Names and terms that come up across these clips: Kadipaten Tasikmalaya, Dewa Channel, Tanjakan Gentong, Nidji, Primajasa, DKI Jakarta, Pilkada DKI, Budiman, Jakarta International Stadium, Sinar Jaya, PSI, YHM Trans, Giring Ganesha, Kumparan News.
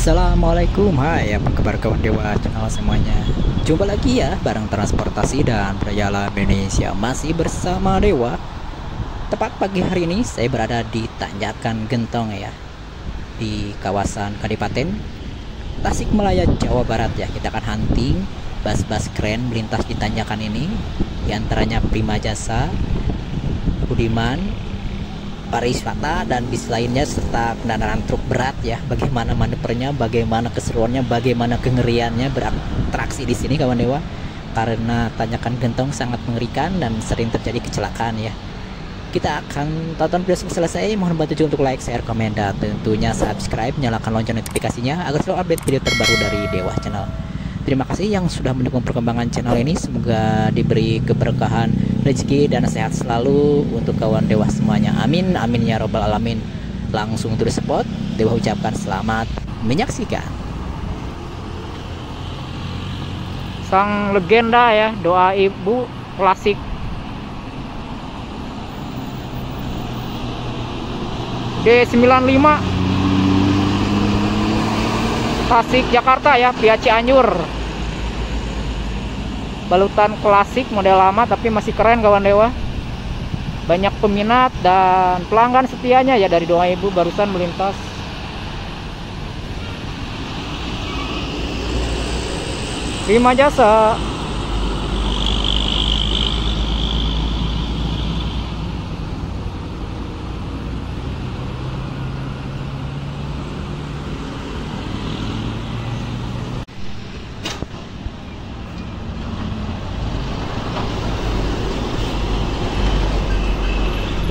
Assalamualaikum, hai apa kabar kawan Dewa Channel semuanya. Jumpa lagi ya bareng transportasi dan perjalanan Indonesia, masih bersama Dewa. Tepat pagi hari ini saya berada di Tanjakan Gentong ya, di kawasan Kadipaten Tasikmalaya, Jawa Barat ya. Kita akan hunting bas-bas keren melintas di tanjakan ini, diantaranya Primajasa, Budiman, pariwisata dan bis lainnya, serta kendaraan truk berat ya. Bagaimana manuvernya, bagaimana keseruannya, bagaimana kengeriannya beratraksi di sini kawan Dewa, karena Tanjakan Gentong sangat mengerikan dan sering terjadi kecelakaan ya. Kita akan tonton video selesai, mohon bantu juga untuk like, share, komen, dan tentunya subscribe, nyalakan lonceng notifikasinya agar selalu update video terbaru dari Dewa Channel. Terima kasih yang sudah mendukung perkembangan channel ini, semoga diberi keberkahan, rezeki, dan sehat selalu untuk kawan Dewa semuanya. Amin amin ya robbal alamin. Langsung to the spot, Dewa ucapkan selamat menyaksikan. Sang legenda ya, doa ibu klasik. D95 Tasik Jakarta ya, via Cianjur. Balutan klasik model lama tapi masih keren kawan Dewa. Banyak peminat dan pelanggan setianya ya dari doa ibu barusan melintas. Primajasa.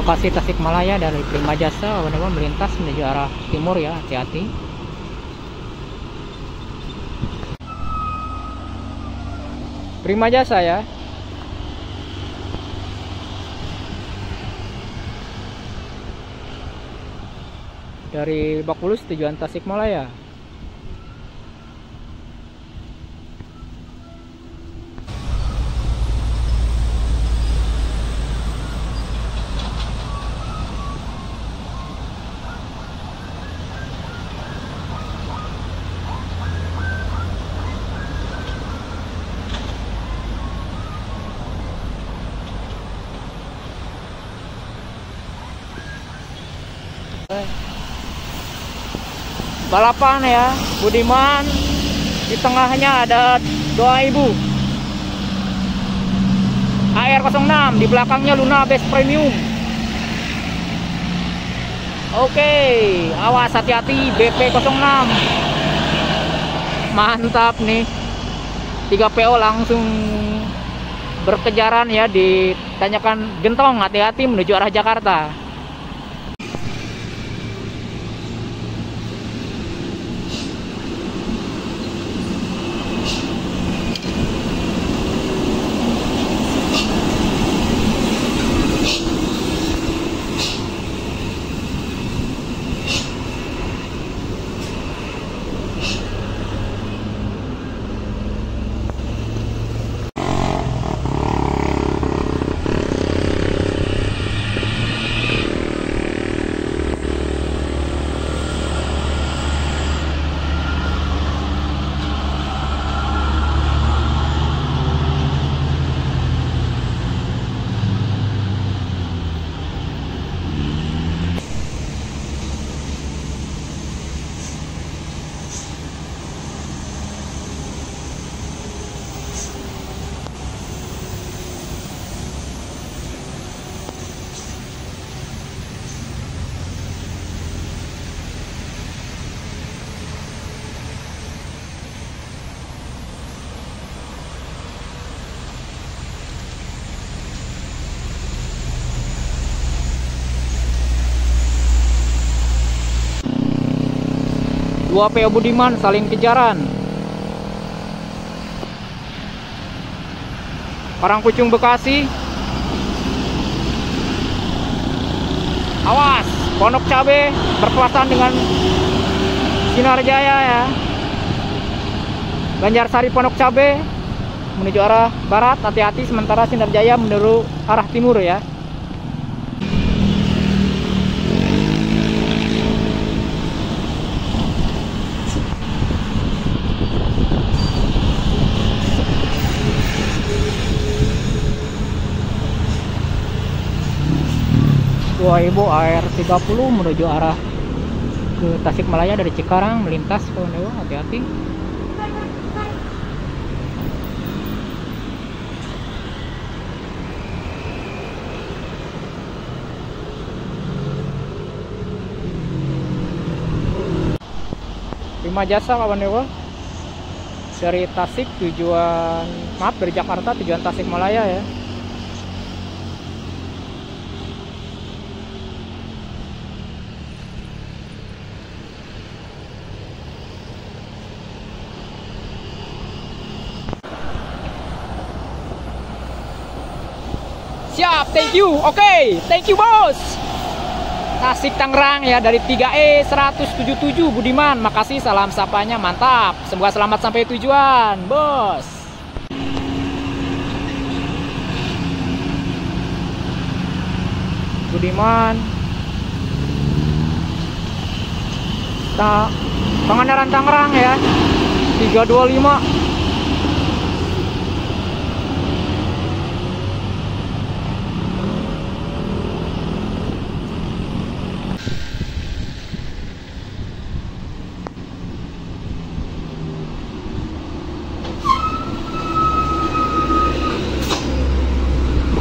Lokasi Tasikmalaya dari Primajasa, kawan-kawan melintas menuju arah timur ya, hati-hati. Primajasa ya. Dari Bakulus tujuan Tasikmalaya. Balapan ya, Budiman, di tengahnya ada doa ibu AR06, di belakangnya Luna Base Premium. Oke, awas hati-hati BP06. Mantap nih, 3PO langsung berkejaran ya di Tanjakan Gentong, hati-hati menuju arah Jakarta. Dua PO Budiman saling kejaran. Parangkucung Bekasi. Awas, Pondok Cabe berpelasan dengan Sinar Jaya ya. Banjarsari Pondok Cabe menuju arah barat, hati-hati, sementara Sinar Jaya menuju arah timur ya. 2000 AR30 menuju arah ke Tasikmalaya dari Cikarang, melintas ke Dewa. Hati-hati. Primajasa kawan Dewa, dari Tasik tujuan, maaf dari Jakarta tujuan Tasikmalaya ya. Siap, thank you. Oke, thank you bos. Tasik Tangerang ya, dari 3E 177 Budiman. Makasih, salam sapanya mantap. Semoga selamat sampai tujuan, bos. Budiman. Pangandaran Tangerang ya. 325.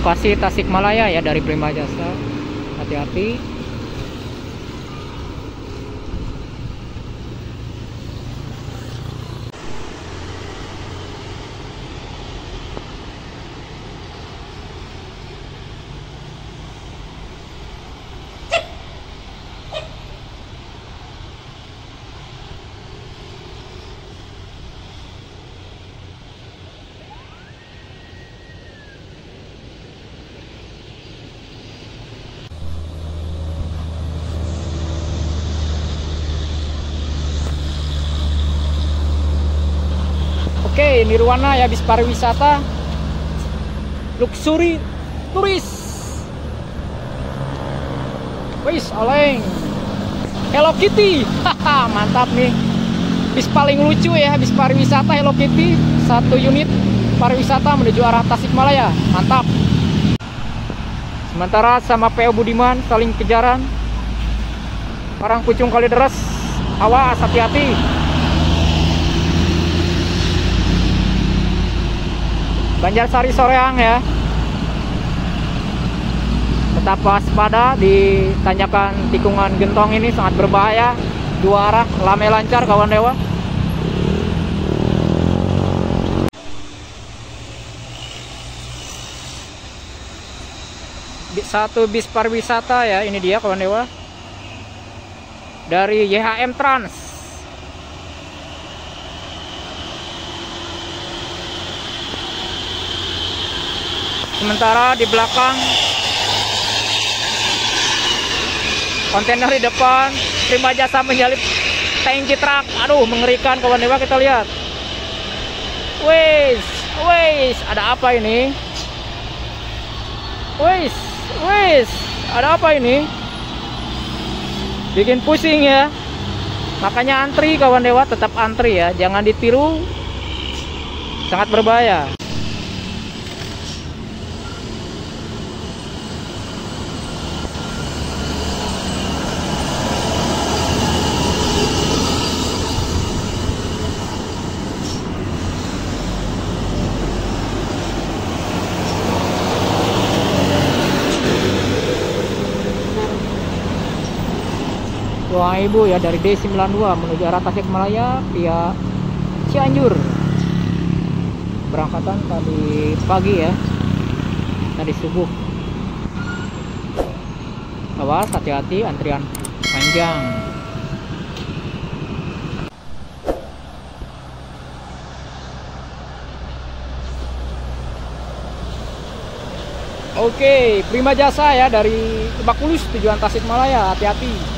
Bekasi Tasikmalaya ya dari Primajasa, hati-hati. Oke, Nirwana ya, bis pariwisata luxury turis. Wis oleng Hello Kitty. Haha, mantap nih. Bis paling lucu ya, bis pariwisata Hello Kitty. Satu unit pariwisata menuju arah Tasikmalaya. Mantap. Sementara sama PO Budiman saling kejaran. Parang Pucung Kalideres. Awas, hati-hati. Banjarsari Soreang ya, tetap waspada di tanjakan tikungan Gentong ini sangat berbahaya, dua arah lame lancar kawan Dewa. Satu bis pariwisata ya, ini dia kawan Dewa dari YHM Trans. Sementara di belakang kontainer, di depan Primajasa menyalip tangki truk. Aduh, mengerikan kawan Dewa, kita lihat. Wes, ada apa ini? Wes, ada apa ini? Bikin pusing ya. Makanya antri kawan Dewa, tetap antri ya, jangan ditiru. Sangat berbahaya. Ibu ya dari D92 menuju arah Tasikmalaya via Cianjur. Berangkatan tadi pagi ya, tadi subuh. Awas, hati-hati, antrian panjang. Oke, Primajasa ya dari Lebak Bulus tujuan Tasikmalaya, hati-hati.